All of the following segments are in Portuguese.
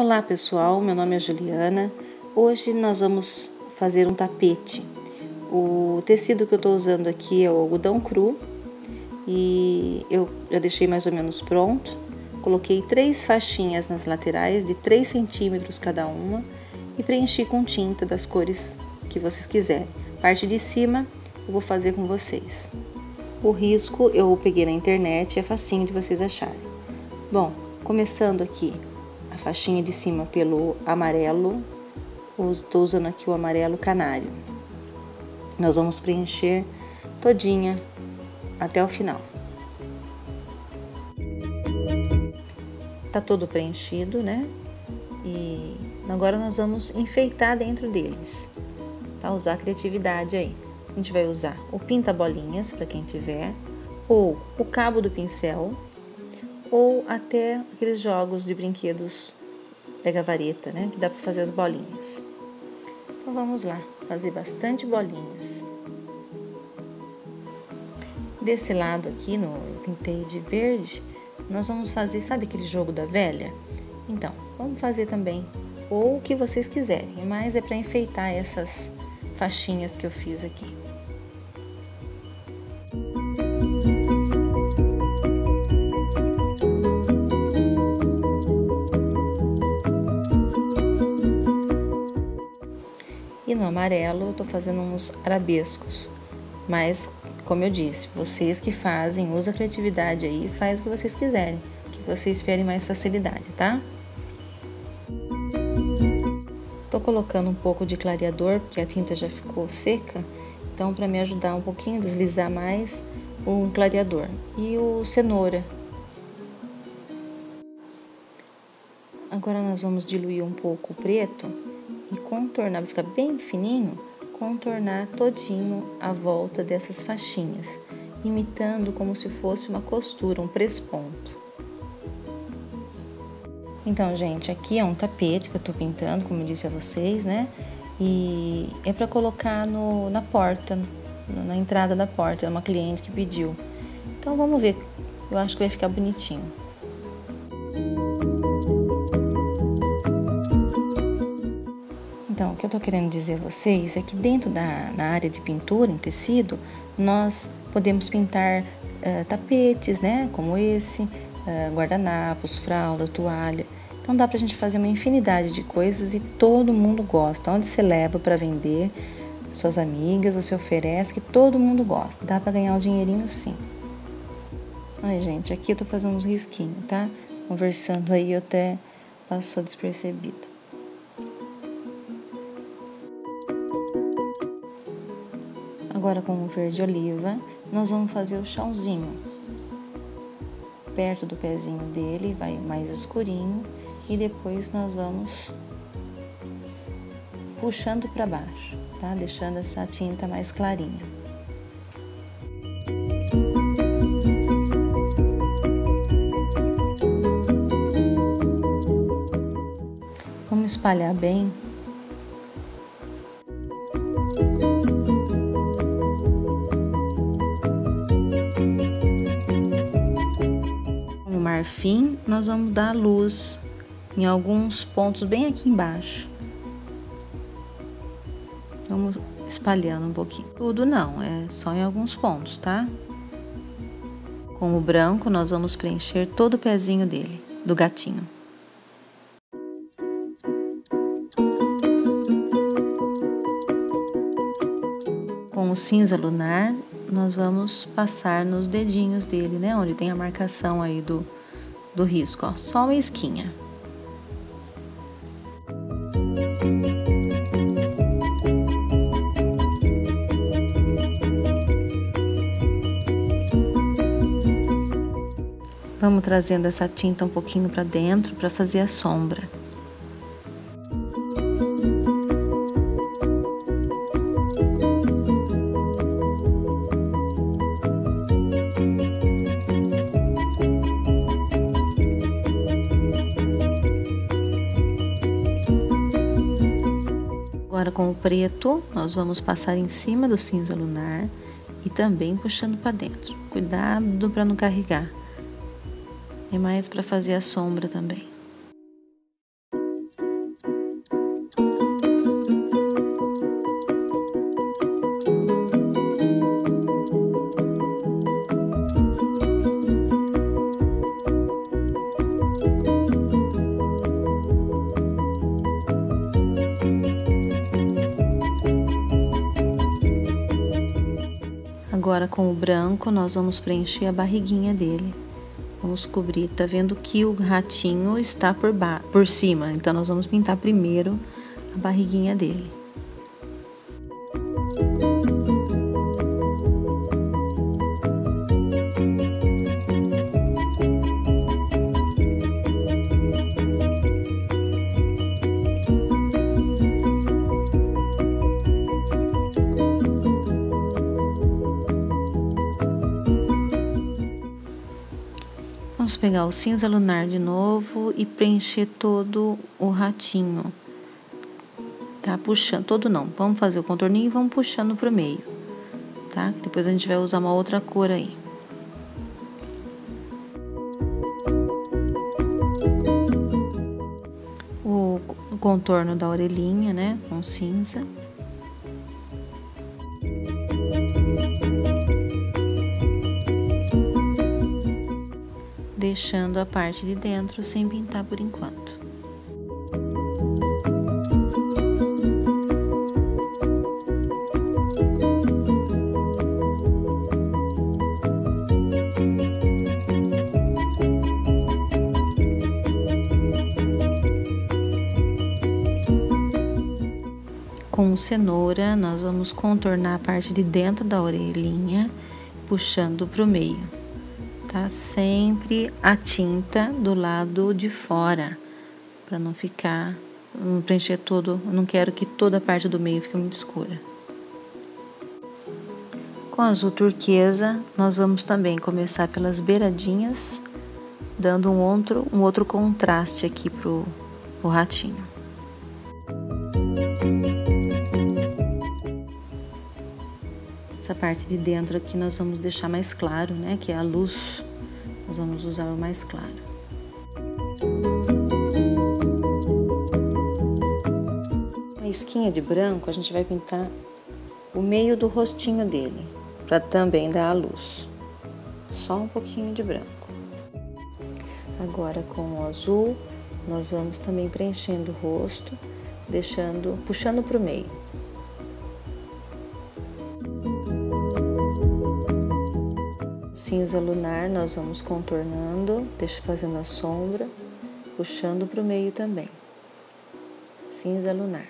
Olá pessoal, meu nome é Juliana. Hoje nós vamos fazer um tapete. O tecido que eu estou usando aqui é o algodão cru e eu já deixei mais ou menos pronto. Coloquei 3 faixinhas nas laterais de 3 centímetros cada uma e preenchi com tinta das cores que vocês quiserem. Parte de cima eu vou fazer com vocês. O risco eu peguei na internet, é facinho de vocês acharem. Bom, começando aqui. Faixinha de cima pelo amarelo, estou usando aqui o amarelo canário. Nós vamos preencher todinha até o final. Tá todo preenchido, né? E agora nós vamos enfeitar dentro deles, tá? Usar a criatividade aí. A gente vai usar o pinta-bolinhas para quem tiver, ou o cabo do pincel, ou até aqueles jogos de brinquedos pega-vareta, né? Que dá para fazer as bolinhas. Então vamos lá, fazer bastante bolinhas. Desse lado aqui, eu pintei de verde, nós vamos fazer, sabe aquele jogo da velha? Então, vamos fazer também, ou o que vocês quiserem, mas é para enfeitar essas faixinhas que eu fiz aqui. E no amarelo eu tô fazendo uns arabescos, mas como eu disse, vocês que fazem, usa a criatividade aí, faz o que vocês quiserem, que vocês tiverem mais facilidade, tá? Tô colocando um pouco de clareador, porque a tinta já ficou seca, então para me ajudar um pouquinho, deslizar mais, um clareador e o cenoura. Agora nós vamos diluir um pouco o preto e contornar, vai ficar bem fininho, contornar todinho a volta dessas faixinhas, imitando como se fosse uma costura, um presponto. Então, gente, aqui é um tapete que eu tô pintando, como eu disse a vocês, né? E é para colocar na porta, na entrada da porta, é uma cliente que pediu. Então, vamos ver, eu acho que vai ficar bonitinho. Então, o que eu tô querendo dizer a vocês é que dentro na área de pintura em tecido, nós podemos pintar tapetes, né, como esse, guardanapos, fralda, toalha. Então dá pra gente fazer uma infinidade de coisas e todo mundo gosta. Onde você leva para vender, suas amigas, você oferece, que todo mundo gosta. Dá pra ganhar um dinheirinho sim. Ai, gente, aqui eu tô fazendo uns risquinhos, tá? Conversando aí eu até passou despercebido. Agora com o verde oliva, nós vamos fazer o chãozinho. Perto do pezinho dele, vai mais escurinho e depois nós vamos puxando para baixo, tá? Deixando essa tinta mais clarinha. Vamos espalhar bem. Marfim, nós vamos dar luz em alguns pontos bem aqui embaixo. Vamos espalhando um pouquinho. Tudo não, é só em alguns pontos, tá? Com o branco, nós vamos preencher todo o pezinho dele, do gatinho. Com o cinza lunar, nós vamos passar nos dedinhos dele, né? Onde tem a marcação aí do risco, ó, só uma esquinha. Vamos trazendo essa tinta um pouquinho para dentro para fazer a sombra. Agora com o preto, nós vamos passar em cima do cinza lunar e também puxando para dentro. Cuidado para não carregar. É mais para fazer a sombra também. Agora com o branco nós vamos preencher a barriguinha dele. Vamos cobrir, tá vendo que o ratinho está por cima, então nós vamos pintar primeiro a barriguinha dele. Vamos pegar o cinza lunar de novo e preencher todo o ratinho, tá? Puxando, todo não, vamos fazer o contorninho e vamos puxando pro meio, tá? Depois a gente vai usar uma outra cor aí. O contorno da orelhinha, né? Com cinza. Deixando a parte de dentro sem pintar por enquanto. Com cenoura, nós vamos contornar a parte de dentro da orelhinha, puxando para o meio. Tá sempre a tinta do lado de fora, para não ficar, não preencher todo, não quero que toda a parte do meio fique muito escura. Com azul turquesa, nós vamos também começar pelas beiradinhas, dando um outro contraste aqui pro ratinho. Essa parte de dentro aqui nós vamos deixar mais claro, né? Que é a luz, nós vamos usar o mais claro. Na esquinha de branco a gente vai pintar o meio do rostinho dele, para também dar a luz. Só um pouquinho de branco. Agora com o azul nós vamos também preenchendo o rosto, puxando para o meio. Cinza lunar nós vamos contornando, fazendo a sombra, puxando para o meio também. Cinza lunar.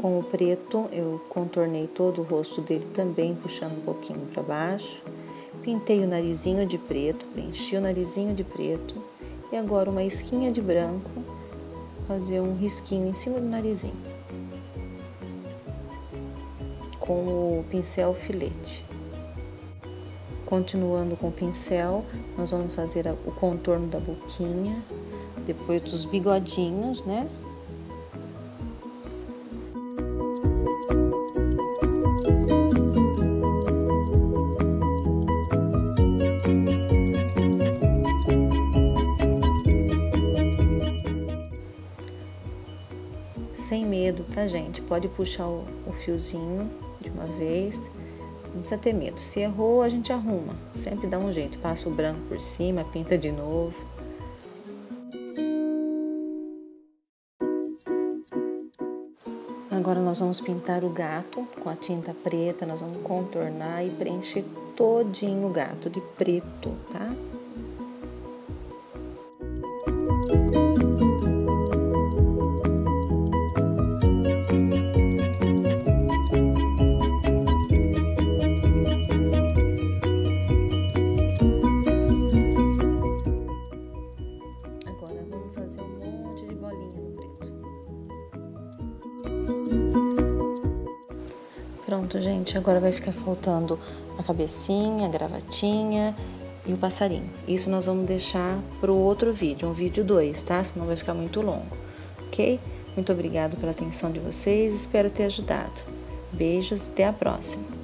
Com o preto eu contornei todo o rosto dele também, puxando um pouquinho para baixo. Pintei o narizinho de preto, preenchi o narizinho de preto. E agora uma esquinha de branco, fazer um risquinho em cima do narizinho. Com o pincel filete. Continuando com o pincel, nós vamos fazer o contorno da boquinha, depois dos bigodinhos, né? Sem medo, tá, gente? Pode puxar o fiozinho de uma vez. Não precisa ter medo, se errou a gente arruma, sempre dá um jeito, passa o branco por cima, pinta de novo. Agora nós vamos pintar o gato com a tinta preta, nós vamos contornar e preencher todinho o gato de preto, tá? Pronto, gente, agora vai ficar faltando a cabecinha, a gravatinha e o passarinho. Isso nós vamos deixar para o outro vídeo, um vídeo 2, tá? Senão vai ficar muito longo, ok? Muito obrigado pela atenção de vocês, espero ter ajudado. Beijos e até a próxima!